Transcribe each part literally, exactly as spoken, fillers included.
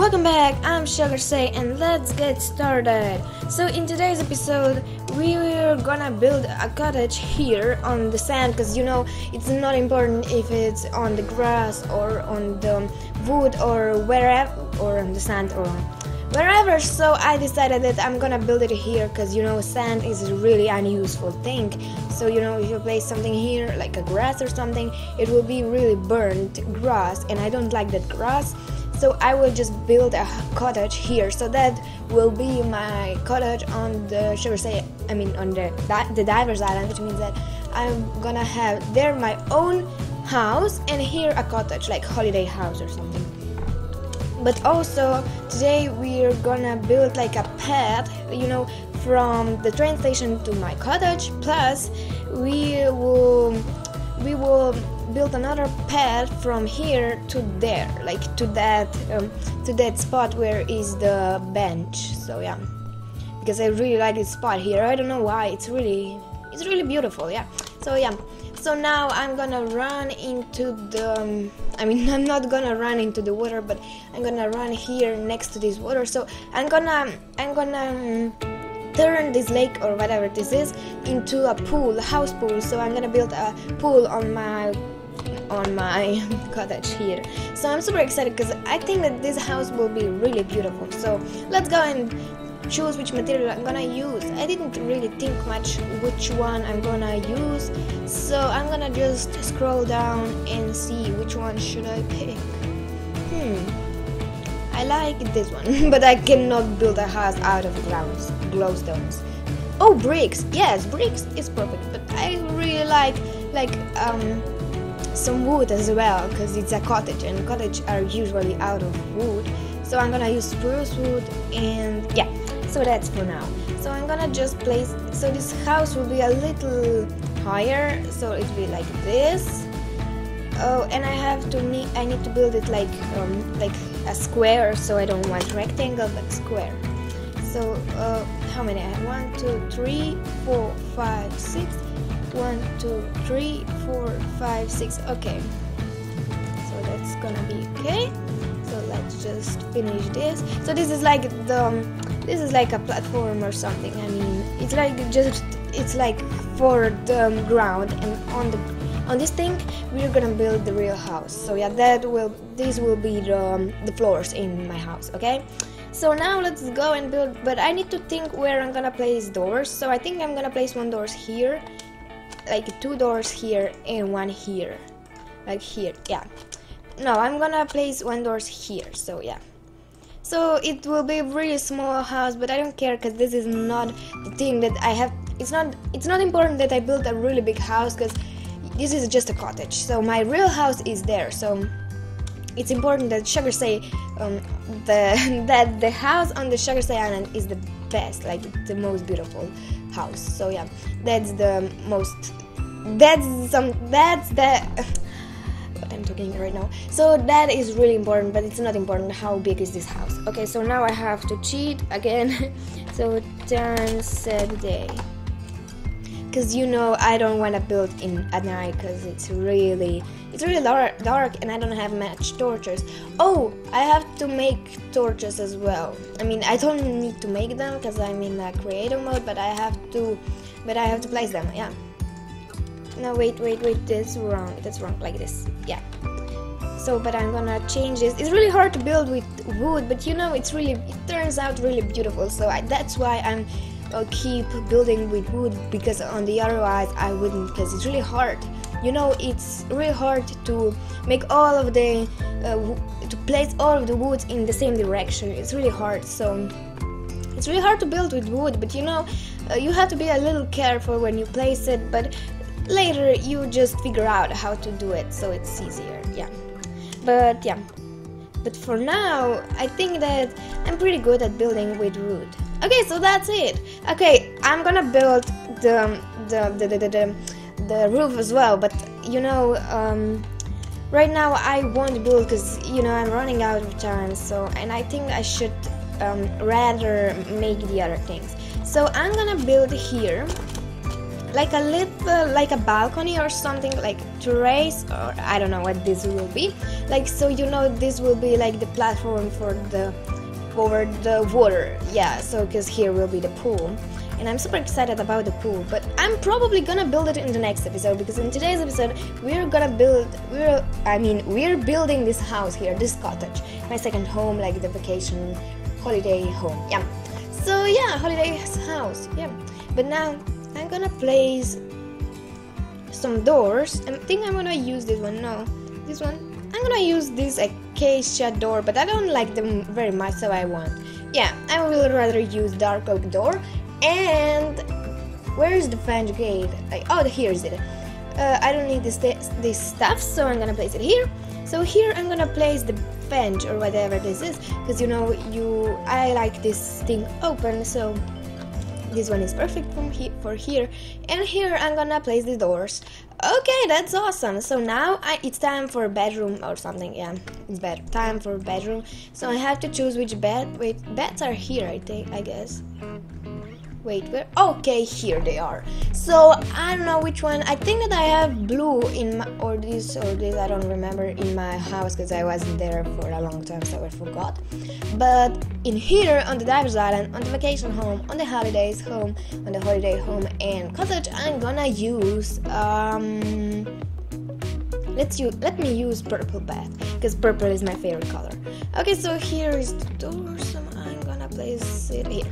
Welcome back, I'm Sugarsay and let's get started. So in today's episode we were gonna build a cottage here on the sand, because you know it's not important if it's on the grass or on the wood or wherever, or on the sand or wherever. So I decided that I'm gonna build it here, because you know sand is really unuseful thing. So you know if you place something here like a grass or something, it will be really burnt grass and I don't like that grass. So I will just build a cottage here, so that will be my cottage on the, shall we say, I mean on the, the Diverse Island, which means that I'm gonna have there my own house and here a cottage, like holiday house or something. But also today we're gonna build like a path, you know, from the train station to my cottage, plus we will, we will build another path from here to there, like to that um, to that spot where is the bench. So yeah, because I really like this spot here, I don't know why, it's really it's really beautiful. Yeah, so yeah, so now I'm gonna run into the um, I mean I'm not gonna run into the water, but I'm gonna run here next to this water. So I'm gonna I'm gonna um, turn this lake or whatever this is into a pool, a house pool. So I'm gonna build a pool on my on my cottage here. So I'm super excited because I think that this house will be really beautiful. So let's go and choose which material I'm gonna use. I didn't really think much which one I'm gonna use, so I'm gonna just scroll down and see which one should I pick. Hmm. I like this one, but I cannot build a house out of glowstones. Oh, bricks! Yes, bricks is perfect, but I really like like um, some wood as well, because it's a cottage and cottages are usually out of wood. So I'm gonna use spruce wood and yeah, so that's for now. So I'm gonna just place, so this house will be a little higher, so it'll be like this. Oh, and I have to need I need to build it like um, like a square, so I don't want rectangle but square. So uh, how many? I have one, two, three, four, five, six. One, two, three, four, five, six. Okay. So that's gonna be okay. So let's just finish this. So this is like the um, this is like a platform or something. I mean, it's like just it's like for the ground, and on the. On this thing, we're gonna build the real house. So yeah, that will these will be the, um, the floors in my house. Okay, so now let's go and build. But I need to think where I'm gonna place doors. So I think I'm gonna place one doors here, like two doors here and one here, like here. Yeah. No, I'm gonna place one doors here. So yeah. So it will be a really small house, but I don't care because this is not the thing that I have. It's not. It's not important that I build a really big house, because this is just a cottage, so my real house is there. So it's important that Sugarsay, um, the that the house on the Sugarsay Island is the best, like the most beautiful house. So yeah, that's the most. That's some. That's the. I'm talking right now. So that is really important, but it's not important how big is this house. Okay, so now I have to cheat again. So turn set day. Because you know I don't want to build in at night, because it's really it's really dark and I don't have much torches. Oh, I have to make torches as well. I mean, I don't need to make them because I'm in a creative mode, but I have to but I have to place them. Yeah. No, wait, wait, wait. That's wrong. That's wrong. Like this. Yeah. So, but I'm gonna change this. It's really hard to build with wood, but you know it's really it turns out really beautiful. So I, that's why I'm. I'll keep building with wood, because on the otherwise I wouldn't, because it's really hard. You know, it's really hard to make all of the uh, to place all of the wood in the same direction. It's really hard, so it's really hard to build with wood. But you know, uh, you have to be a little careful when you place it. But later you just figure out how to do it, so it's easier. Yeah, but yeah, but for now I think that I'm pretty good at building with wood. Okay, so that's it. Okay, I'm gonna build the the the the, the, the roof as well, but you know, um, right now I won't build because you know I'm running out of time. So, and I think I should um, rather make the other things. So I'm gonna build here. like a little, like a balcony or something, like terrace, or I don't know what this will be, like, so you know this will be like the platform for the over the water, yeah, so because here will be the pool. And I'm super excited about the pool, but I'm probably gonna build it in the next episode, because in today's episode we're gonna build, we're, I mean, we're building this house here, this cottage, my second home, like the vacation, holiday home, yeah. So yeah, holiday house, yeah. But now I'm gonna place some doors. I think I'm gonna use this one, no, this one. I'm gonna use this acacia door, but I don't like them very much, so I won't. Yeah, I will rather use dark oak door. And where is the fence gate? I, oh, here's it. Uh, I don't need this this stuff, so I'm gonna place it here. So here I'm gonna place the fence or whatever this is, because you know you I like this thing open, so this one is perfect from he for here. And here I'm gonna place the doors. Okay, that's awesome. So now I, it's time for a bedroom or something. Yeah, it's bed time for a bedroom. So I have to choose which bed. Wait, beds are here, I think. I guess. Wait, where? Okay, here they are. So I don't know which one. I think that I have blue in my, or this or this, I don't remember, in my house, because I wasn't there for a long time, so I forgot. But in here, on the Diverse Island, on the vacation home, on the holidays home, on the holiday home and cottage, I'm gonna use um let's use let me use purple bed, because purple is my favorite color. Okay, so here is the door, so I'm gonna place it here.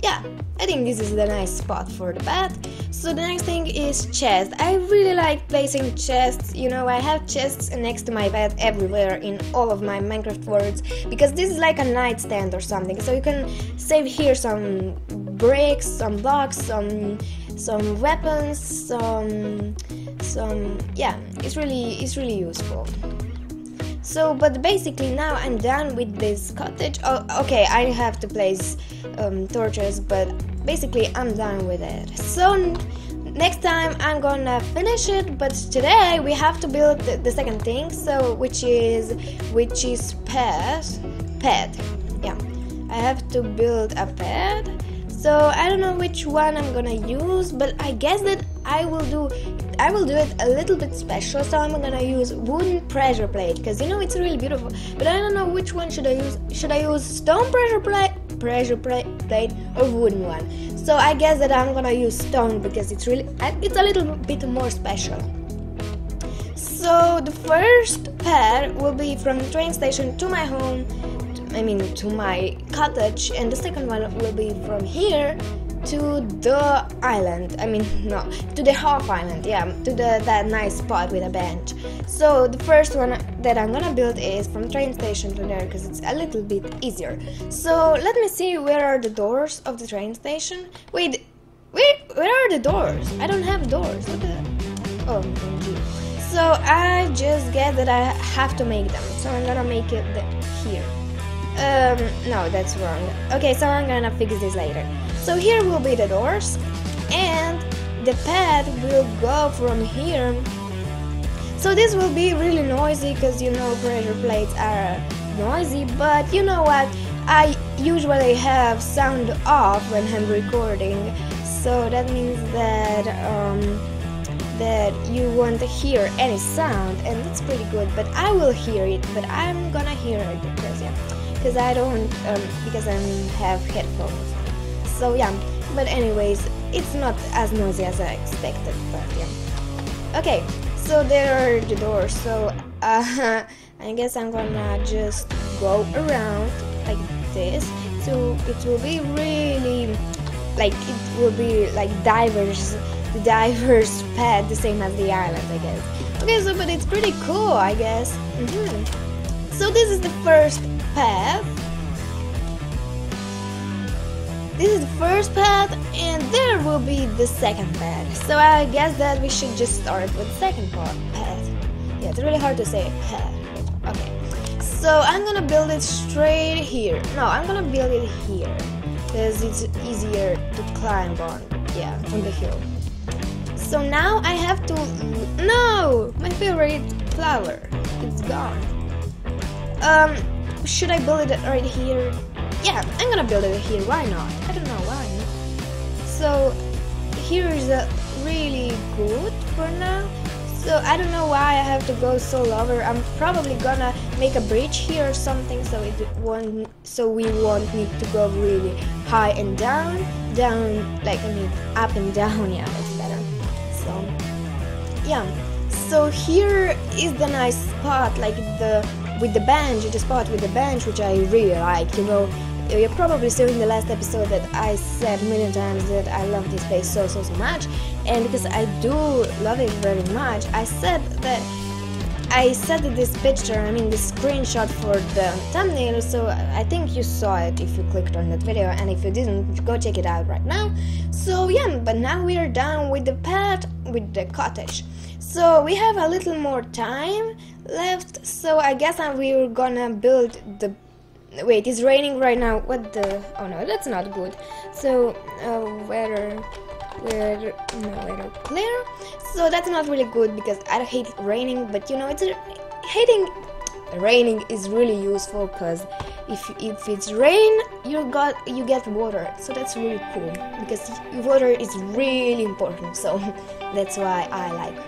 Yeah, I think this is the nice spot for the bed. So the next thing is chest. I really like placing chests, you know, I have chests next to my bed everywhere in all of my Minecraft worlds, because this is like a nightstand or something, so you can save here some bricks, some blocks, some some weapons, some some yeah, it's really it's really useful. So, but basically now I'm done with this cottage. Oh, okay, I have to place um, torches, but basically I'm done with it. So next time I'm gonna finish it, but today we have to build the, the second thing, so which is which is pet pet. Yeah, I have to build a pet. So I don't know which one I'm gonna use, but I guess that I will do I will do it a little bit special, so I'm gonna use wooden pressure plate, because you know it's really beautiful, but I don't know which one should I use. Should I use stone pressure plate pressure plate or wooden one? So I guess that I'm gonna use stone, because it's really it's a little bit more special. So the first pair will be from the train station to my home, I mean to my cottage, and the second one will be from here to the island, I mean no, to the half island, yeah, to the that nice spot with a bench. So the first one that I'm gonna build is from train station to there, because it's a little bit easier. So let me see, where are the doors of the train station? Wait, wait, where are the doors? I don't have doors. Look at that. Oh, thank you. So I just get that I have to make them, so I'm gonna make it here. Um, no, that's wrong. Okay, so I'm gonna fix this later. So here will be the doors, and the pad will go from here. So this will be really noisy, because you know pressure plates are noisy, but you know what? I usually have sound off when I'm recording, so that means that um, that you won't hear any sound, and that's pretty good, but I will hear it, but I'm gonna hear it, because yeah. Because I don't, um, because I have headphones. So yeah, but anyways, it's not as noisy as I expected, but yeah. Okay, so there are the doors, so uh, I guess I'm gonna just go around like this. So it will be really, like, it will be like diverse, the diverse pad, the same as the island, I guess. Okay, so, but it's pretty cool, I guess. Mm-hmm. So this is the first path. This is the first path, and there will be the second path. So I guess that we should just start with the second part, path. Yeah, it's really hard to say path. Okay, so I'm gonna build it straight here. No, I'm gonna build it here, because it's easier to climb on. Yeah, on the hill. So now I have to. No, my favorite flower. It's gone. Um. Should I build it right here? Yeah, I'm gonna build it here, why not? I don't know why. So, here is a really good for now. So I don't know why I have to go so lower. I'm probably gonna make a bridge here or something, so it won't, so we won't need to go really high and down, down like I mean up and down. Yeah, it's better. So yeah. So here is the nice spot, like the with the bench, the spot with the bench, which I really like. You know, you probably saw in the last episode that I said many times that I love this place so so so much, and because I do love it very much, I said that I said that this picture, I mean this screenshot for the thumbnail. So I think you saw it if you clicked on that video, and if you didn't, go check it out right now. So yeah, but now we are done with the path, with the cottage. So we have a little more time left, so I guess we're gonna build the... Wait, it's raining right now, what the... Oh no, that's not good. So, uh, weather... weather... no, weather clear. So that's not really good, because I hate raining, but you know, it's... hating... raining is really useful, because if, if it's rain, you got you get water, so that's really cool, because water is really important, so that's why I like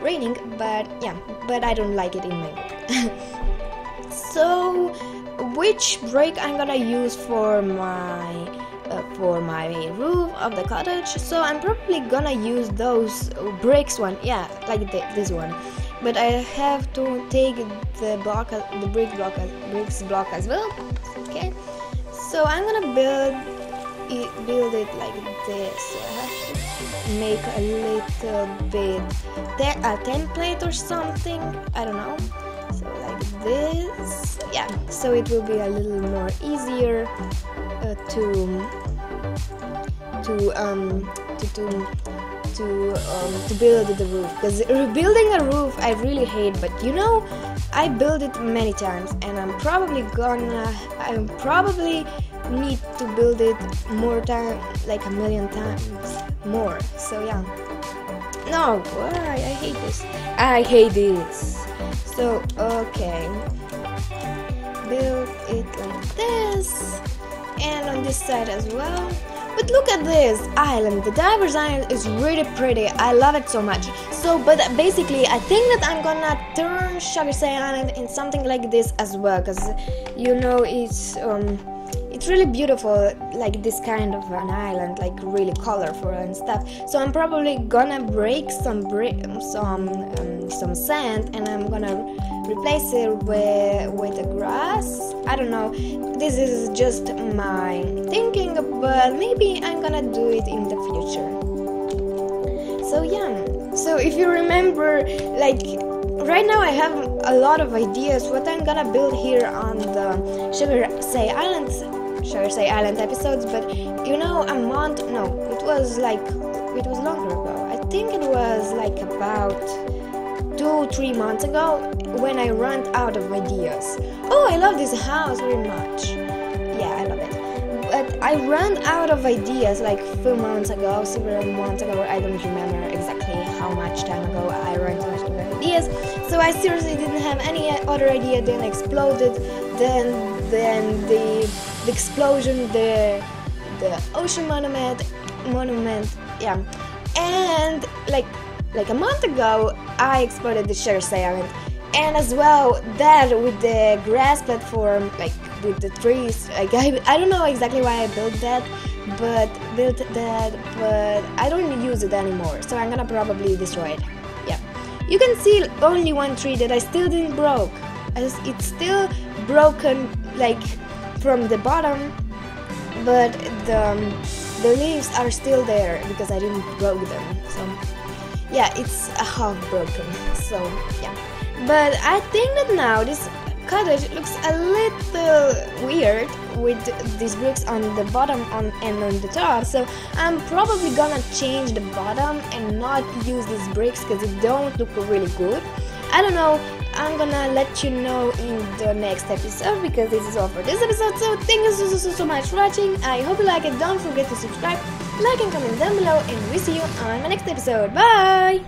raining, but yeah, but I don't like it in Minecraft. So, which brick I'm gonna use for my uh, for my roof of the cottage? So I'm probably gonna use those bricks one, yeah, like the, this one. But I have to take the block, the brick block, bricks block as well. Okay. So I'm gonna build it, build it like this. So I have to make a little bit te a template or something. I don't know. So like this. Yeah. So it will be a little more easier uh, to to um to do. To, um, to build the roof, because rebuilding a roof I really hate, but you know, I build it many times, and I'm probably gonna I probably need to build it more time, like a million times more. So yeah, no, why I hate this, I hate this. So okay, build it like this, and on this side as well. But look at this island, the Diverse Island is really pretty, I love it so much. So, but basically I think that I'm gonna turn Sugarsay Island in something like this as well, because you know, it's um, it's really beautiful, like this kind of an island, like really colorful and stuff. So I'm probably gonna break some brick, some um, some sand, and I'm gonna replace it with with the grass. I don't know, this is just my thinking, but maybe I'm gonna do it in the future. So yeah, so if you remember, like right now I have a lot of ideas what I'm gonna build here on the Sugarsay Island Sugarsay Island episodes, but you know, a month, no, it was like, it was longer ago, I think it was like about two three months ago when I ran out of ideas. Oh, I love this house very much. Yeah, I love it. But I ran out of ideas like a few months ago, several months ago. I don't remember exactly how much time ago I ran out of ideas. So I seriously didn't have any other idea. Then exploded. Then then the, the explosion. The the ocean monument monument. Yeah, and like. Like a month ago, I exploded the Sugarsay Island, and as well that with the grass platform, like with the trees. Like I, I don't know exactly why I built that, but built that, but I don't use it anymore. So I'm gonna probably destroy it. Yeah, you can see only one tree that I still didn't broke. It's still broken, like from the bottom, but the the leaves are still there because I didn't broke them. So. Yeah, it's a half broken, so yeah. But I think that now this cottage looks a little weird with these bricks on the bottom on and on the top, so I'm probably gonna change the bottom and not use these bricks because they don't look really good. I don't know, I'm gonna let you know in the next episode, because this is all for this episode. So thank you so so so, so much for watching, I hope you like it, don't forget to subscribe, like and comment down below, and we see you on my next episode. Bye!